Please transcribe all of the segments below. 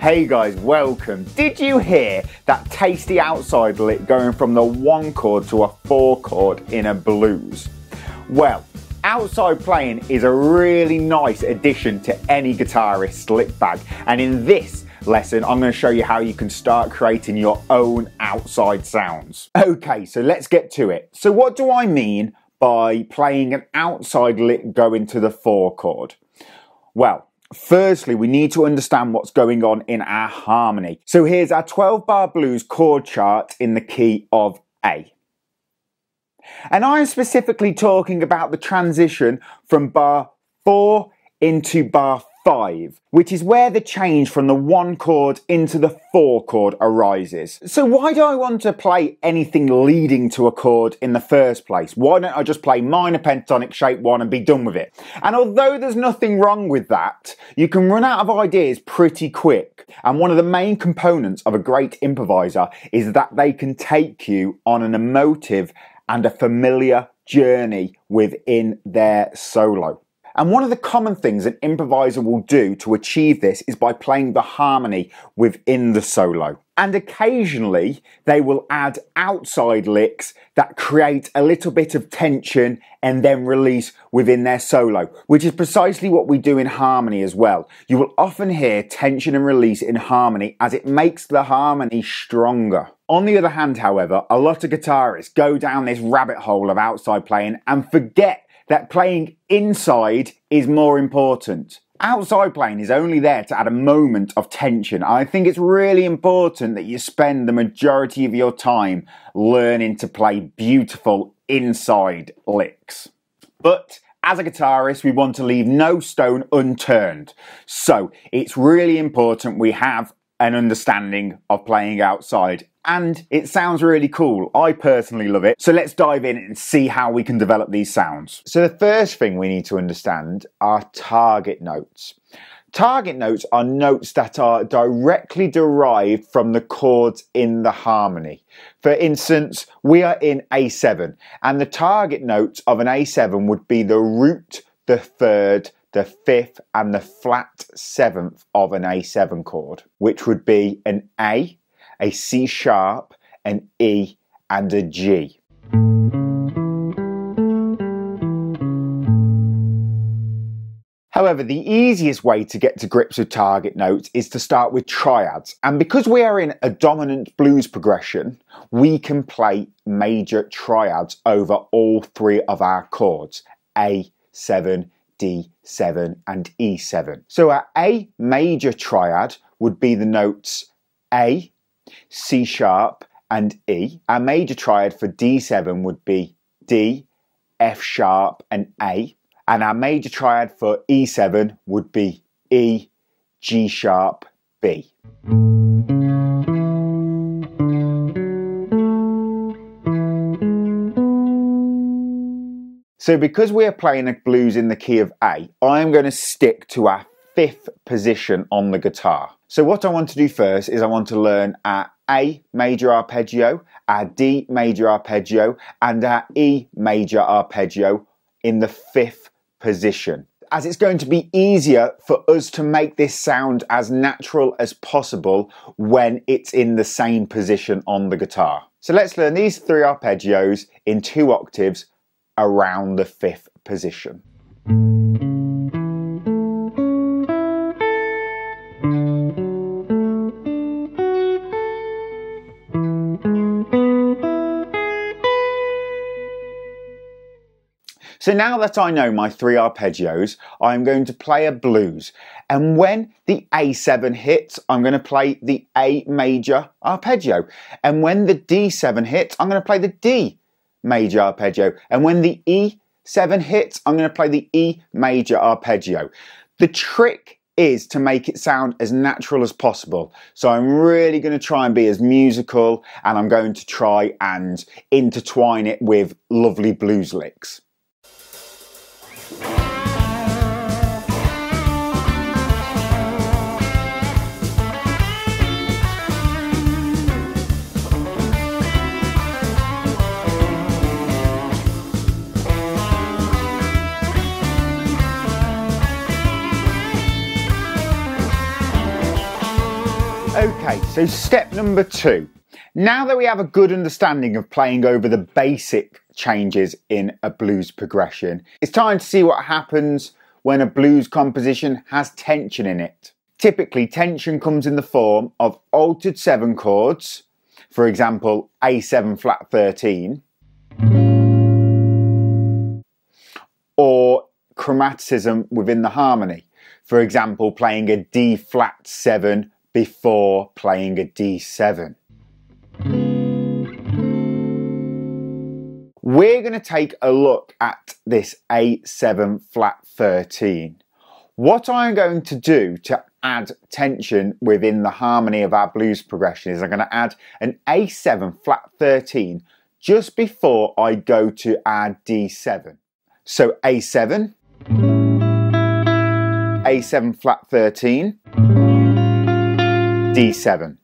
Hey guys, welcome. Did you hear that tasty outside lick going from the 1 chord to a 4 chord in a blues? Well, outside playing is a really nice addition to any guitarist's lick bag, and in this lesson I'm going to show you how you can start creating your own outside sounds. Okay, so let's get to it. So what do I mean by playing an outside lick going to the 4 chord? Well, firstly, we need to understand what's going on in our harmony. So here's our 12-bar blues chord chart in the key of A. And I'm specifically talking about the transition from bar 4 into bar 5, which is where the change from the 1 chord into the 4 chord arises. So why do I want to play anything leading to a chord in the first place? Why don't I just play minor pentatonic shape 1 and be done with it? And although there's nothing wrong with that, you can run out of ideas pretty quick. And one of the main components of a great improviser is that they can take you on an emotive and a familiar journey within their solo. And one of the common things an improviser will do to achieve this is by playing the harmony within the solo. And occasionally they will add outside licks that create a little bit of tension and then release within their solo, which is precisely what we do in harmony as well. You will often hear tension and release in harmony as it makes the harmony stronger. On the other hand, however, a lot of guitarists go down this rabbit hole of outside playing and forget that playing inside is more important. Outside playing is only there to add a moment of tension. I think it's really important that you spend the majority of your time learning to play beautiful inside licks. But as a guitarist, we want to leave no stone unturned. So it's really important we have an understanding of playing outside. And it sounds really cool. I personally love it. So let's dive in and see how we can develop these sounds. So the first thing we need to understand are target notes. Target notes are notes that are directly derived from the chords in the harmony. For instance, we are in A7, and the target notes of an A7 would be the root, the third, the fifth, and the flat seventh of an A7 chord, which would be an A, a C sharp, an E, and a G. However, the easiest way to get to grips with target notes is to start with triads. And because we are in a dominant blues progression, we can play major triads over all three of our chords, A7, D7, and E7. So our A major triad would be the notes A, C sharp, and E. Our major triad for D7 would be D, F sharp, and A. And our major triad for E7 would be E, G sharp, B. So because we are playing a blues in the key of A, I'm going to stick to our 5th position on the guitar. So what I want to do first is I want to learn our A major arpeggio, our D major arpeggio, and our E major arpeggio in the 5th position, as it's going to be easier for us to make this sound as natural as possible when it's in the same position on the guitar. So let's learn these 3 arpeggios in 2 octaves around the 5th position. So now that I know my 3 arpeggios, I'm going to play a blues. And when the A7 hits, I'm going to play the A major arpeggio. And when the D7 hits, I'm going to play the D major arpeggio. And when the E7 hits, I'm going to play the E major arpeggio. The trick is to make it sound as natural as possible. So I'm really going to try and be as musical, and I'm going to try and intertwine it with lovely blues licks. Okay, so step number two. Now that we have a good understanding of playing over the basic changes in a blues progression, it's time to see what happens when a blues composition has tension in it. Typically, tension comes in the form of altered seven chords, for example, A7 flat 13, or chromaticism within the harmony, for example, playing a D flat 7 before playing a D7. We're going to take a look at this A7 flat 13. What I'm going to do to add tension within the harmony of our blues progression is I'm going to add an A7 flat 13 just before I go to our D7. So A7, A7 flat 13, D7.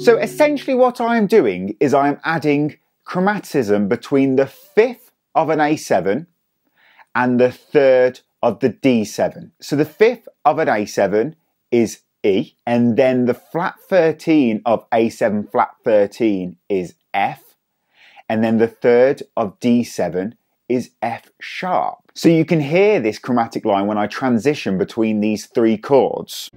So essentially what I'm doing is I'm adding chromaticism between the fifth of an A7 and the third of the D7. So the fifth of an A7 is E, and then the flat 13 of A7 flat 13 is F, and then the third of D7 is F sharp. So you can hear this chromatic line when I transition between these three chords.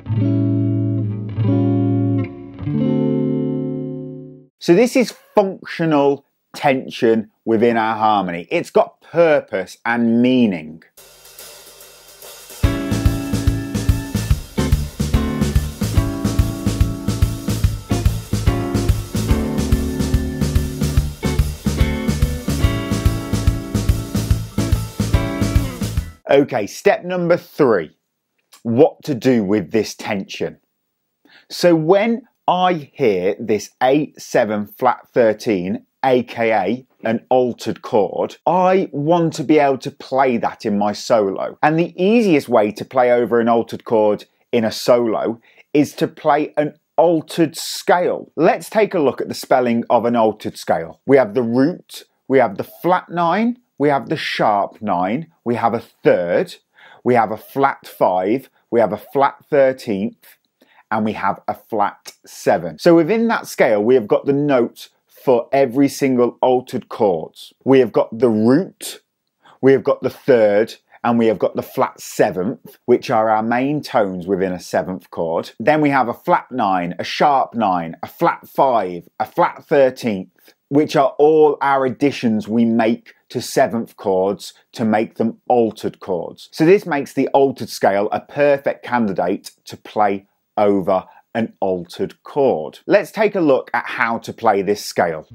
So this is functional tension within our harmony. It's got purpose and meaning. Okay, step number three, what to do with this tension. So when I hear this A7 flat 13, aka an altered chord, I want to be able to play that in my solo. And the easiest way to play over an altered chord in a solo is to play an altered scale. Let's take a look at the spelling of an altered scale. We have the root, we have the flat 9, we have the sharp 9, we have a third, we have a flat 5, we have a flat 13th, and we have a flat 7. So within that scale, we have got the notes for every single altered chord. We have got the root, we have got the third, and we have got the flat 7th, which are our main tones within a 7th chord. Then we have a flat 9, a sharp 9, a flat 5, a flat 13th, which are all our additions we make to 7th chords to make them altered chords. So this makes the altered scale a perfect candidate to play over an altered chord. Let's take a look at how to play this scale.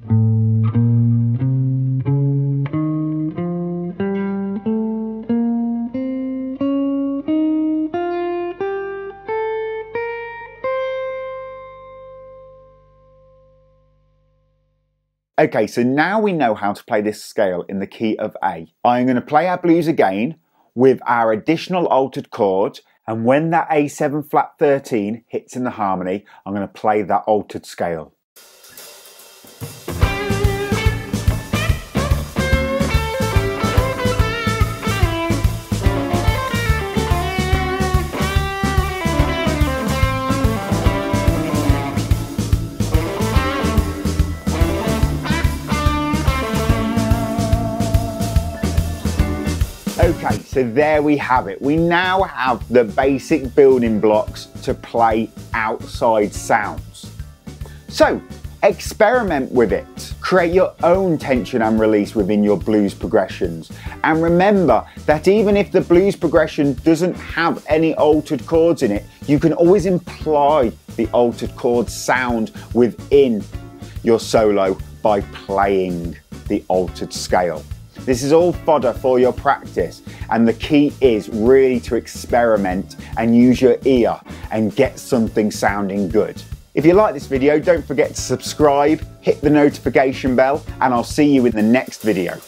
Okay, so now we know how to play this scale in the key of A. I'm going to play our blues again with our additional altered chord, and when that A7 flat 13 hits in the harmony, I'm going to play that altered scale. Okay, so there we have it. We now have the basic building blocks to play outside sounds. So, experiment with it. Create your own tension and release within your blues progressions. And remember that even if the blues progression doesn't have any altered chords in it, you can always imply the altered chord sound within your solo by playing the altered scale. This is all fodder for your practice, and the key is really to experiment and use your ear and get something sounding good. If you like this video, don't forget to subscribe, hit the notification bell, and I'll see you in the next video.